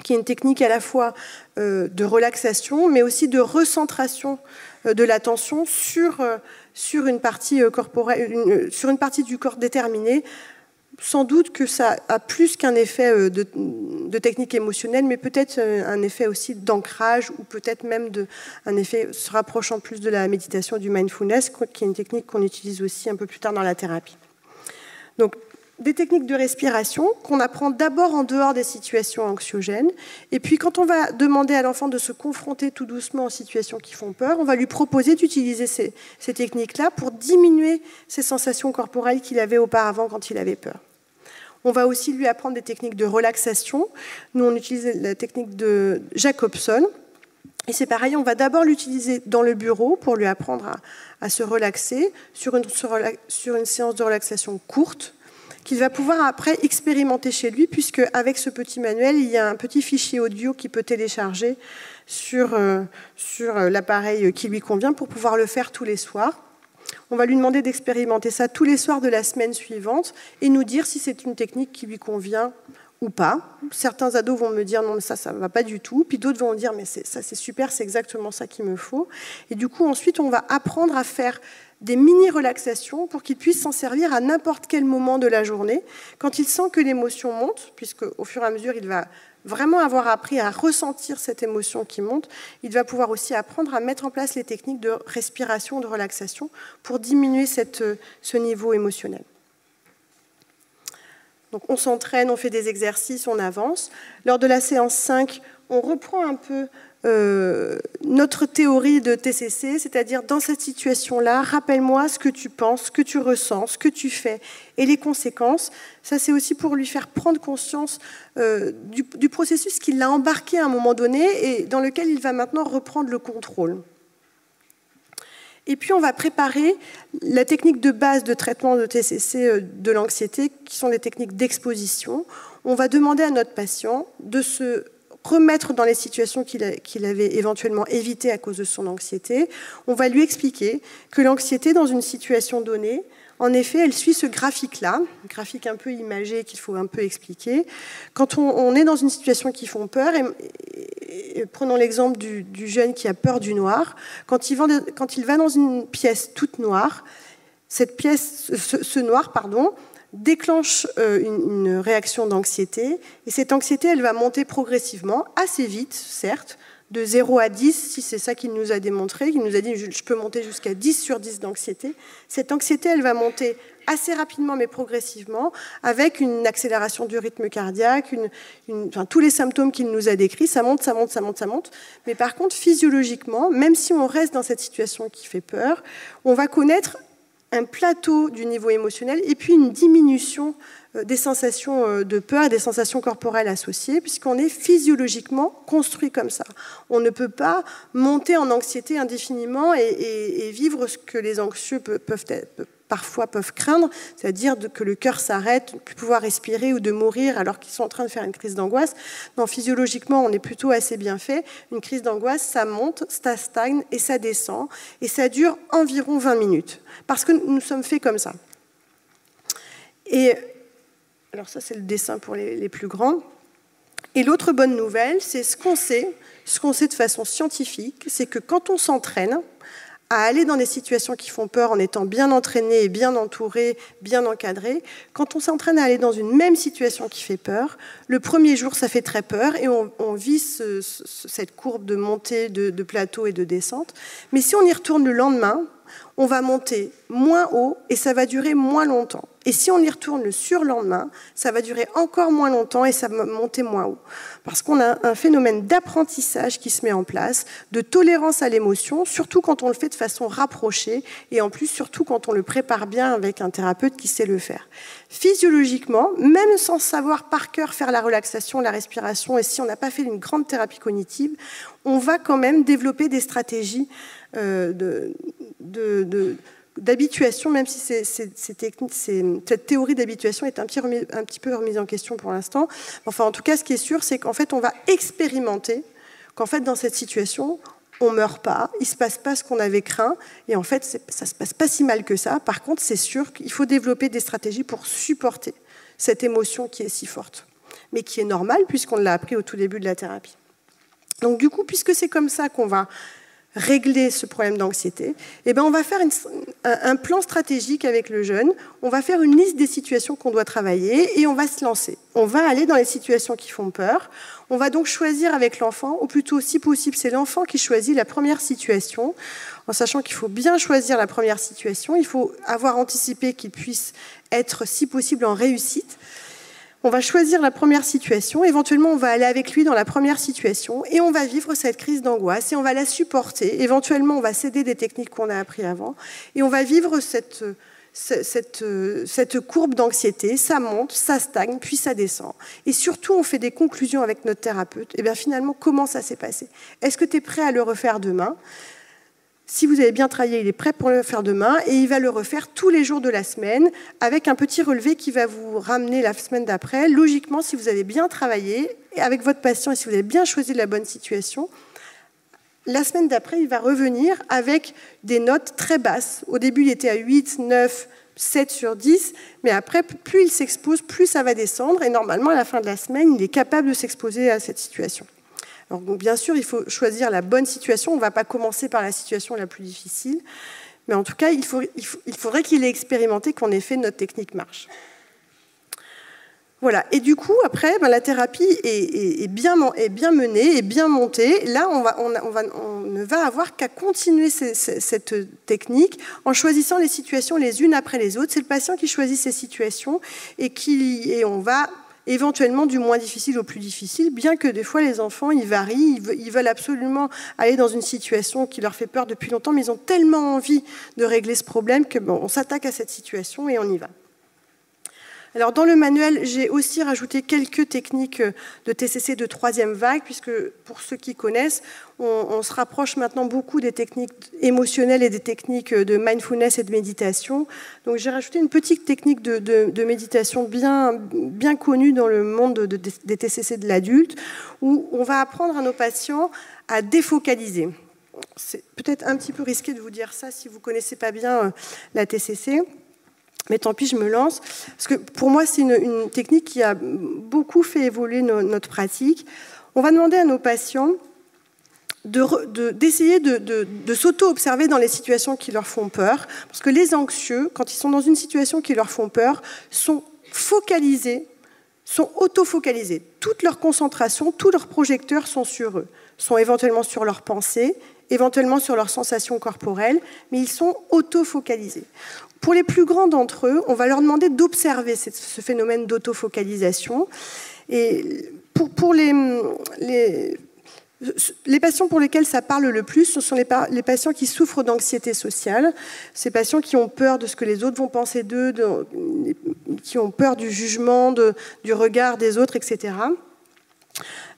qui est une technique à la fois de relaxation, mais aussi de recentration de l'attention sur une partie corporelle, sur une partie du corps déterminée. Sans doute que ça a plus qu'un effet de technique émotionnelle, mais peut-être un effet aussi d'ancrage, ou peut-être même un effet se rapprochant plus de la méditation, du mindfulness, qui est une technique qu'on utilise aussi un peu plus tard dans la thérapie. Donc, des techniques de respiration qu'on apprend d'abord en dehors des situations anxiogènes. Et puis, quand on va demander à l'enfant de se confronter tout doucement aux situations qui font peur, on va lui proposer d'utiliser ces techniques-là pour diminuer ces sensations corporelles qu'il avait auparavant quand il avait peur. On va aussi lui apprendre des techniques de relaxation. Nous, on utilise la technique de Jacobson. Et c'est pareil, on va d'abord l'utiliser dans le bureau pour lui apprendre à se relaxer sur une séance de relaxation courte, qu'il va pouvoir après expérimenter chez lui, puisque avec ce petit manuel, il y a un petit fichier audio qu'il peut télécharger sur l'appareil qui lui convient pour pouvoir le faire tous les soirs. On va lui demander d'expérimenter ça tous les soirs de la semaine suivante et nous dire si c'est une technique qui lui convient ou pas. Certains ados vont me dire « non, mais ça ne va pas du tout », puis d'autres vont me dire « mais ça c'est super, c'est exactement ça qu'il me faut ». Et du coup, ensuite, on va apprendre à faire des mini-relaxations pour qu'il puisse s'en servir à n'importe quel moment de la journée, quand il sent que l'émotion monte, puisque au fur et à mesure, il va vraiment avoir appris à ressentir cette émotion qui monte, il va pouvoir aussi apprendre à mettre en place les techniques de respiration, de relaxation, pour diminuer ce niveau émotionnel. Donc on s'entraîne, on fait des exercices, on avance. Lors de la séance 5, on reprend un peu notre théorie de TCC, c'est-à-dire dans cette situation-là, rappelle-moi ce que tu penses, ce que tu ressens, ce que tu fais et les conséquences. Ça, c'est aussi pour lui faire prendre conscience du processus qui l'a embarqué à un moment donné et dans lequel il va maintenant reprendre le contrôle. Et puis, on va préparer la technique de base de traitement de TCC de l'anxiété, qui sont les techniques d'exposition. On va demander à notre patient de se remettre dans les situations qu'il avait éventuellement évitées à cause de son anxiété. On va lui expliquer que l'anxiété, dans une situation donnée, en effet, elle suit ce graphique-là, un graphique un peu imagé qu'il faut un peu expliquer. Quand on est dans une situation qui fait peur, et prenons l'exemple du jeune qui a peur du noir, quand il va dans une pièce toute noire, cette pièce, ce noir, pardon, déclenche une réaction d'anxiété, et cette anxiété, elle va monter progressivement, assez vite, certes, de 0 à 10, si c'est ça qu'il nous a démontré, il nous a dit je peux monter jusqu'à 10 sur 10 d'anxiété. Cette anxiété, elle va monter assez rapidement, mais progressivement, avec une accélération du rythme cardiaque, enfin, tous les symptômes qu'il nous a décrits, ça monte, ça monte, ça monte, ça monte. Mais par contre, physiologiquement, même si on reste dans cette situation qui fait peur, on va connaître un plateau du niveau émotionnel et puis une diminution des sensations de peur, des sensations corporelles associées, puisqu'on est physiologiquement construit comme ça. On ne peut pas monter en anxiété indéfiniment et vivre ce que les anxieux peuvent craindre, c'est-à-dire que le cœur s'arrête, ne plus pouvoir respirer ou de mourir alors qu'ils sont en train de faire une crise d'angoisse. Non, physiologiquement, on est plutôt assez bien fait. Une crise d'angoisse, ça monte, ça stagne et ça descend, et ça dure environ 20 minutes, parce que nous sommes faits comme ça. Et alors ça, c'est le dessin pour les plus grands. Et l'autre bonne nouvelle, c'est ce qu'on sait de façon scientifique, c'est que quand on s'entraîne à aller dans des situations qui font peur en étant bien entraîné, bien entouré, bien encadré, quand on s'entraîne à aller dans une même situation qui fait peur, le premier jour, ça fait très peur et on vit cette courbe de montée, de plateau et de descente. Mais si on y retourne le lendemain, on va monter moins haut et ça va durer moins longtemps. Et si on y retourne le surlendemain, ça va durer encore moins longtemps et ça va monter moins haut. Parce qu'on a un phénomène d'apprentissage qui se met en place, de tolérance à l'émotion, surtout quand on le fait de façon rapprochée et en plus surtout quand on le prépare bien avec un thérapeute qui sait le faire. Physiologiquement, même sans savoir par cœur faire la relaxation, la respiration, et si on n'a pas fait une grande thérapie cognitive, on va quand même développer des stratégies d'habituation, même si cette théorie d'habituation est un petit peu remise en question pour l'instant. Enfin, en tout cas, ce qui est sûr, c'est qu'en fait, on va expérimenter qu'en fait, dans cette situation, on ne meurt pas, il ne se passe pas ce qu'on avait craint, et en fait, ça ne se passe pas si mal que ça. Par contre, c'est sûr qu'il faut développer des stratégies pour supporter cette émotion qui est si forte, mais qui est normale, puisqu'on l'a appris au tout début de la thérapie. Donc, du coup, puisque c'est comme ça qu'on va régler ce problème d'anxiété, eh ben on va faire un plan stratégique avec le jeune, on va faire une liste des situations qu'on doit travailler et on va se lancer. On va aller dans les situations qui font peur, on va donc choisir avec l'enfant, ou plutôt si possible c'est l'enfant qui choisit la première situation, en sachant qu'il faut bien choisir la première situation, il faut avoir anticipé qu'il puisse être si possible en réussite. On va choisir la première situation, éventuellement on va aller avec lui dans la première situation et on va vivre cette crise d'angoisse et on va la supporter, éventuellement on va s'aider des techniques qu'on a apprises avant et on va vivre cette courbe d'anxiété, ça monte, ça stagne, puis ça descend. Et surtout on fait des conclusions avec notre thérapeute, et bien finalement comment ça s'est passé? Est-ce que tu es prêt à le refaire demain? Si vous avez bien travaillé, il est prêt pour le faire demain et il va le refaire tous les jours de la semaine avec un petit relevé qui va vous ramener la semaine d'après. Logiquement, si vous avez bien travaillé avec votre patient et si vous avez bien choisi la bonne situation, la semaine d'après, il va revenir avec des notes très basses. Au début, il était à 8, 9, 7 sur 10, mais après, plus il s'expose, plus ça va descendre et normalement, à la fin de la semaine, il est capable de s'exposer à cette situation. Alors, donc, bien sûr, il faut choisir la bonne situation. On ne va pas commencer par la situation la plus difficile. Mais en tout cas, il faudrait qu'il ait expérimenté qu'en effet, notre technique marche. Voilà. Et du coup, après, ben, la thérapie est bien menée, est bien montée. Là, on ne va avoir qu'à continuer cette technique en choisissant les situations les unes après les autres. C'est le patient qui choisit ses situations et on va éventuellement du moins difficile au plus difficile, bien que des fois les enfants, ils varient, ils veulent absolument aller dans une situation qui leur fait peur depuis longtemps, mais ils ont tellement envie de régler ce problème que bon, on s'attaque à cette situation et on y va. Alors dans le manuel, j'ai aussi rajouté quelques techniques de TCC de troisième vague, puisque pour ceux qui connaissent, on se rapproche maintenant beaucoup des techniques émotionnelles et des techniques de mindfulness et de méditation. Donc j'ai rajouté une petite technique de méditation bien connue dans le monde des TCC de l'adulte, où on va apprendre à nos patients à défocaliser. C'est peut-être un petit peu risqué de vous dire ça si vous ne connaissez pas bien la TCC. Mais tant pis, je me lance, parce que pour moi, c'est une technique qui a beaucoup fait évoluer notre pratique. On va demander à nos patients d'essayer de s'auto-observer dans les situations qui leur font peur, parce que les anxieux, quand ils sont dans une situation qui leur font peur, sont focalisés, sont auto-focalisés. Toute leur concentration, tous leurs projecteurs sont sur eux, sont éventuellement sur leurs pensées, éventuellement sur leurs sensations corporelles, mais ils sont auto-focalisés. Pour les plus grands d'entre eux, on va leur demander d'observer ce phénomène d'autofocalisation. Et pour les, les, Les patients pour lesquels ça parle le plus, ce sont les patients qui souffrent d'anxiété sociale, ces patients qui ont peur de ce que les autres vont penser d'eux, qui ont peur du jugement, du regard des autres, etc.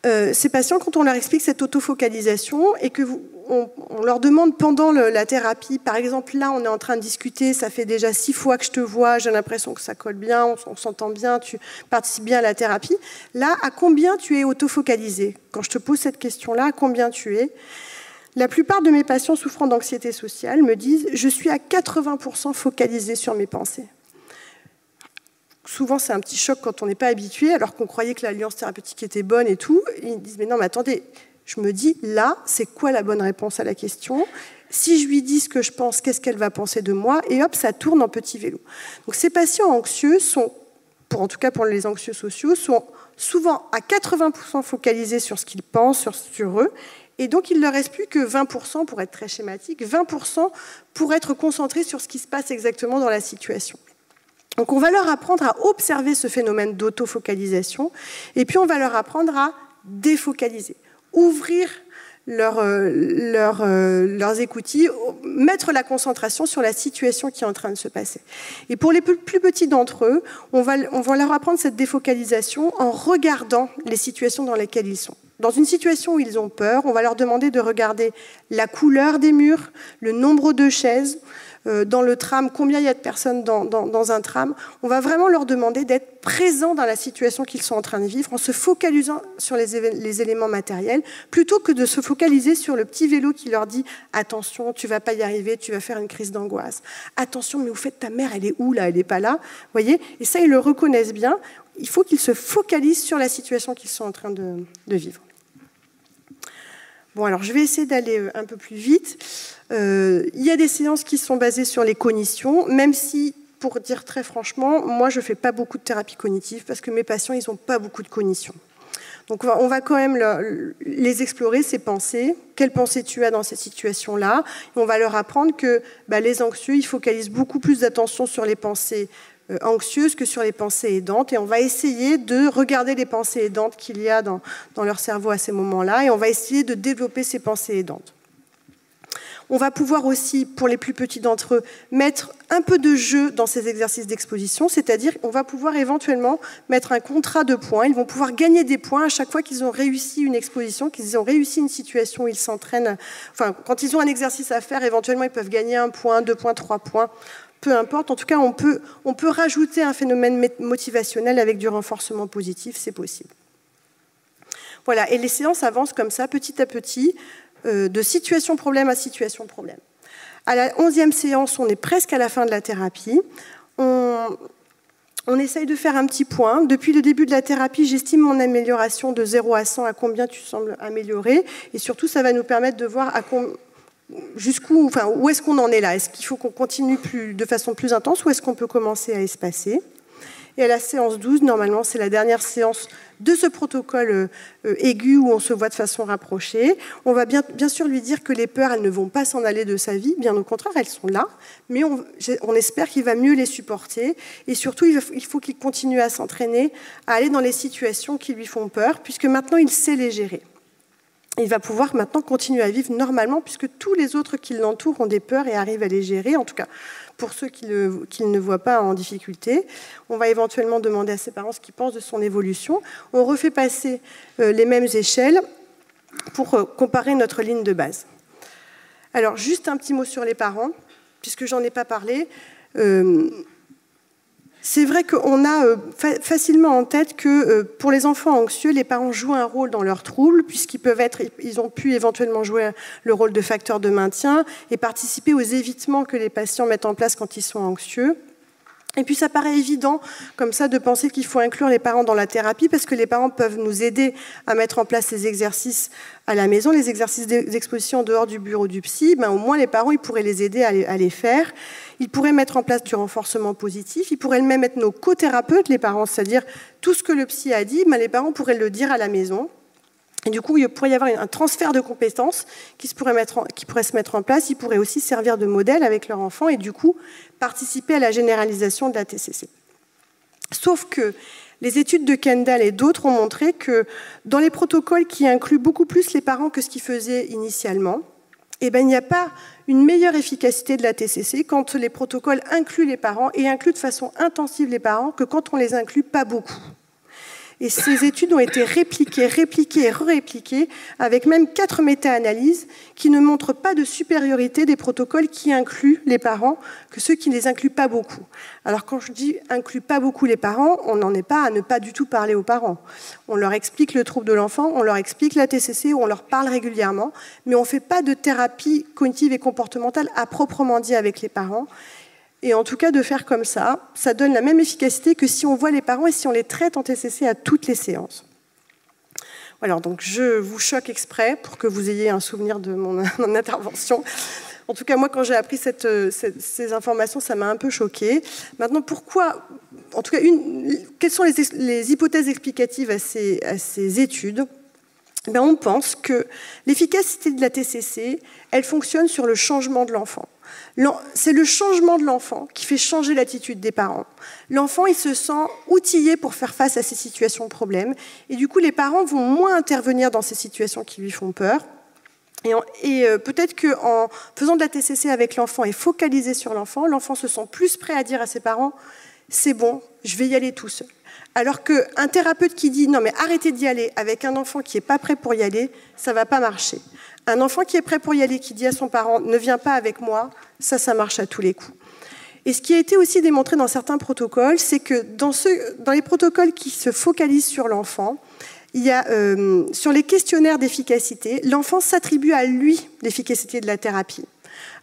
Ces patients, quand on leur explique cette autofocalisation et qu'on leur demande pendant la thérapie, par exemple, là, on est en train de discuter, ça fait déjà 6 fois que je te vois, j'ai l'impression que ça colle bien, on s'entend bien, tu participes bien à la thérapie. Là, à combien tu es autofocalisé? Quand je te pose cette question-là, à combien tu es? La plupart de mes patients souffrant d'anxiété sociale me disent « je suis à 80% focalisé sur mes pensées ». Souvent, c'est un petit choc quand on n'est pas habitué, alors qu'on croyait que l'alliance thérapeutique était bonne et tout. Et ils disent, mais non, mais attendez, je me dis, là, c'est quoi la bonne réponse à la question? Si je lui dis ce que je pense, qu'est-ce qu'elle va penser de moi? Et hop, ça tourne en petit vélo. Donc, ces patients anxieux sont, en tout cas pour les anxieux sociaux, sont souvent à 80% focalisés sur ce qu'ils pensent, sur eux. Et donc, il ne leur reste plus que 20%, pour être très schématique, 20% pour être concentrés sur ce qui se passe exactement dans la situation. Donc on va leur apprendre à observer ce phénomène d'autofocalisation et puis on va leur apprendre à défocaliser, ouvrir leurs écoutilles, mettre la concentration sur la situation qui est en train de se passer. Et pour les plus petits d'entre eux, on va leur apprendre cette défocalisation en regardant les situations dans lesquelles ils sont. Dans une situation où ils ont peur, on va leur demander de regarder la couleur des murs, le nombre de chaises, dans le tram, combien il y a de personnes dans un tram. On va vraiment leur demander d'être présents dans la situation qu'ils sont en train de vivre en se focalisant sur les éléments matériels plutôt que de se focaliser sur le petit vélo qui leur dit « attention, tu vas pas y arriver, tu vas faire une crise d'angoisse. Attention, mais au fait, ta mère, elle est où là? Elle n'est pas là. » Voyez. Et ça, ils le reconnaissent bien. Il faut qu'ils se focalisent sur la situation qu'ils sont en train de vivre. Bon, alors je vais essayer d'aller un peu plus vite. Il y a des séances qui sont basées sur les cognitions, même si, pour dire très franchement, moi je ne fais pas beaucoup de thérapie cognitive parce que mes patients, ils n'ont pas beaucoup de cognitions. Donc on va quand même les explorer, ces pensées. Quelles pensées tu as dans cette situation-là? On va leur apprendre que les anxieux, ils focalisent beaucoup plus d'attention sur les pensées anxieuses que sur les pensées aidantes, et on va essayer de regarder les pensées aidantes qu'il y a dans leur cerveau à ces moments-là, et on va essayer de développer ces pensées aidantes. On va pouvoir aussi, pour les plus petits d'entre eux, mettre un peu de jeu dans ces exercices d'exposition, c'est-à-dire qu'on va pouvoir éventuellement mettre un contrat de points. Ils vont pouvoir gagner des points à chaque fois qu'ils ont réussi une exposition, qu'ils ont réussi une situation où ils s'entraînent. Enfin, quand ils ont un exercice à faire, éventuellement, ils peuvent gagner 1 point, 2 points, 3 points. Peu importe, en tout cas, on peut rajouter un phénomène motivationnel avec du renforcement positif, c'est possible. Voilà, et les séances avancent comme ça, petit à petit, de situation problème à situation problème. À la 11e séance, on est presque à la fin de la thérapie. On essaye de faire un petit point. Depuis le début de la thérapie, j'estime mon amélioration de 0 à 100, à combien tu sembles améliorer. Et surtout, ça va nous permettre de voir à combien... où est-ce qu'on en est là? Est-ce qu'il faut qu'on continue de façon plus intense ou est-ce qu'on peut commencer à espacer? Et à la séance 12, normalement, c'est la dernière séance de ce protocole aigu où on se voit de façon rapprochée. On va bien sûr lui dire que les peurs, elles ne vont pas s'en aller de sa vie. Bien au contraire, elles sont là. Mais on espère qu'il va mieux les supporter. Et surtout, il faut qu'il continue à s'entraîner, à aller dans les situations qui lui font peur, puisque maintenant, il sait les gérer. Il va pouvoir maintenant continuer à vivre normalement puisque tous les autres qui l'entourent ont des peurs et arrivent à les gérer, en tout cas pour ceux qui ne voient pas en difficulté. On va éventuellement demander à ses parents ce qu'ils pensent de son évolution. On refait passer les mêmes échelles pour comparer notre ligne de base. Alors juste un petit mot sur les parents, puisque j'en ai pas parlé. C'est vrai qu'on a facilement en tête que pour les enfants anxieux, les parents jouent un rôle dans leurs troubles, ils ont pu éventuellement jouer le rôle de facteur de maintien et participer aux évitements que les patients mettent en place quand ils sont anxieux. Et puis ça paraît évident comme ça de penser qu'il faut inclure les parents dans la thérapie parce que les parents peuvent nous aider à mettre en place ces exercices à la maison, les exercices d'exposition en dehors du bureau du psy. Au moins les parents, ils pourraient les aider à les faire. Ils pourraient mettre en place du renforcement positif. Ils pourraient même être nos co-thérapeutes, les parents, c'est-à-dire tout ce que le psy a dit, les parents pourraient le dire à la maison. Et du coup, il pourrait y avoir un transfert de compétences qui pourrait se mettre en place. Ils pourraient aussi servir de modèle avec leur enfant et du coup, participer à la généralisation de la TCC. Sauf que Les études de Kendall et d'autres ont montré que dans les protocoles qui incluent beaucoup plus les parents que ce qu'ils faisaient initialement, eh bien, il n'y a pas une meilleure efficacité de la TCC quand les protocoles incluent les parents et incluent de façon intensive les parents que quand on ne les inclut pas beaucoup. Et ces études ont été répliquées avec même 4 méta-analyses qui ne montrent pas de supériorité des protocoles qui incluent les parents que ceux qui ne les incluent pas beaucoup. Alors quand je dis « incluent pas beaucoup les parents », on n'en est pas à ne pas du tout parler aux parents. On leur explique le trouble de l'enfant, on leur explique la TCC, on leur parle régulièrement, mais on ne fait pas de thérapie cognitive et comportementale à proprement dit avec les parents. Et en tout cas, de faire comme ça, ça donne la même efficacité que si on voit les parents et si on les traite en TCC à toutes les séances. Alors, donc, je vous choque exprès pour que vous ayez un souvenir de mon intervention. En tout cas, moi, quand j'ai appris ces informations, ça m'a un peu choquée. Maintenant, pourquoi... En tout cas, quelles sont les hypothèses explicatives à ces études ? Ben, on pense que l'efficacité de la TCC, elle fonctionne sur le changement de l'enfant. C'est le changement de l'enfant qui fait changer l'attitude des parents. L'enfant, il se sent outillé pour faire face à ces situations de problème. Et du coup, les parents vont moins intervenir dans ces situations qui lui font peur. Et peut-être qu'en faisant de la TCC avec l'enfant et focalisé sur l'enfant, l'enfant se sent plus prêt à dire à ses parents « c'est bon, je vais y aller tout seul ». Alors qu'un thérapeute qui dit « non mais arrêtez d'y aller » avec un enfant qui n'est pas prêt pour y aller, ça ne va pas marcher. Un enfant qui est prêt pour y aller, qui dit à son parent « ne viens pas avec moi », ça marche à tous les coups. Et ce qui a été aussi démontré dans certains protocoles, c'est que dans les protocoles qui se focalisent sur l'enfant, il y a, sur les questionnaires d'efficacité, l'enfant s'attribue à lui l'efficacité de la thérapie.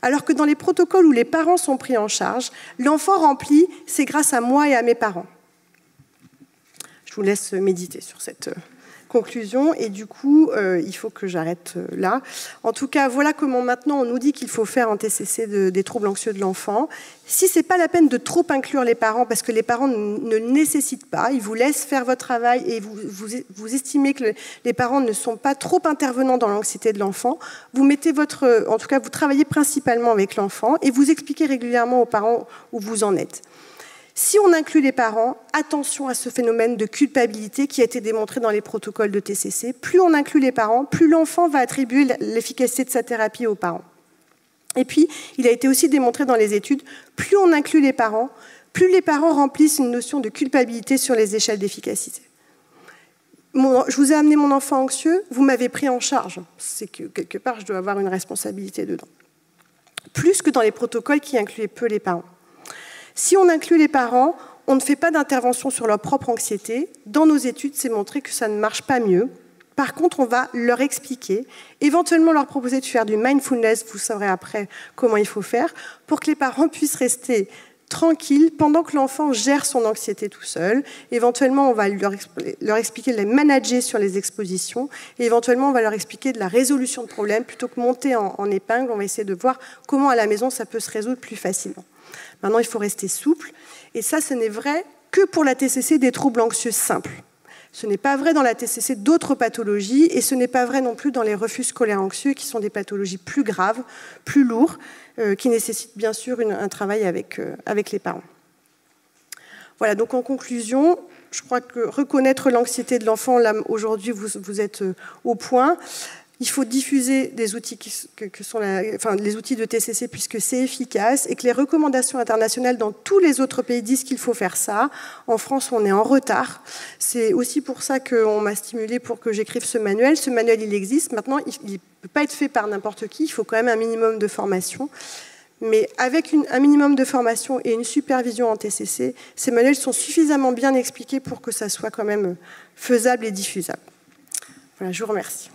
Alors que dans les protocoles où les parents sont pris en charge, l'enfant remplit « c'est grâce à moi et à mes parents ». Je vous laisse méditer sur cette... conclusion, et du coup, il faut que j'arrête là. En tout cas, voilà comment maintenant on nous dit qu'il faut faire en TCC des troubles anxieux de l'enfant. Si ce n'est pas la peine de trop inclure les parents, parce que les parents ne le nécessitent pas, ils vous laissent faire votre travail et vous estimez que les parents ne sont pas trop intervenants dans l'anxiété de l'enfant, vous mettez en tout cas, vous travaillez principalement avec l'enfant et vous expliquez régulièrement aux parents où vous en êtes. Si on inclut les parents, attention à ce phénomène de culpabilité qui a été démontré dans les protocoles de TCC. Plus on inclut les parents, plus l'enfant va attribuer l'efficacité de sa thérapie aux parents. Et puis, il a été aussi démontré dans les études, plus on inclut les parents, plus les parents remplissent une notion de culpabilité sur les échelles d'efficacité. Je vous ai amené mon enfant anxieux, vous m'avez pris en charge. C'est que quelque part, je dois avoir une responsabilité dedans. Plus que dans les protocoles qui incluaient peu les parents. Si on inclut les parents, on ne fait pas d'intervention sur leur propre anxiété. Dans nos études, c'est montré que ça ne marche pas mieux. Par contre, on va leur expliquer, éventuellement leur proposer de faire du mindfulness, vous saurez après comment il faut faire, pour que les parents puissent rester tranquilles pendant que l'enfant gère son anxiété tout seul. Éventuellement, on va leur expliquer de les manager sur les expositions. Et éventuellement, on va leur expliquer de la résolution de problèmes. Plutôt que monter en épingle, on va essayer de voir comment à la maison ça peut se résoudre plus facilement. Maintenant, il faut rester souple. Et ça, ce n'est vrai que pour la TCC des troubles anxieux simples. Ce n'est pas vrai dans la TCC d'autres pathologies et ce n'est pas vrai non plus dans les refus scolaires anxieux qui sont des pathologies plus graves, plus lourdes, qui nécessitent bien sûr un travail avec les parents. Voilà, donc en conclusion, je crois que reconnaître l'anxiété de l'enfant, là, aujourd'hui, vous êtes au point. Il faut diffuser des outils les outils de TCC puisque c'est efficace et que les recommandations internationales dans tous les autres pays disent qu'il faut faire ça. En France, on est en retard. C'est aussi pour ça qu'on m'a stimulée pour que j'écrive ce manuel. Ce manuel, il existe. Maintenant, il ne peut pas être fait par n'importe qui. Il faut quand même un minimum de formation. Mais avec un minimum de formation et une supervision en TCC, ces manuels sont suffisamment bien expliqués pour que ça soit quand même faisable et diffusable. Voilà, je vous remercie.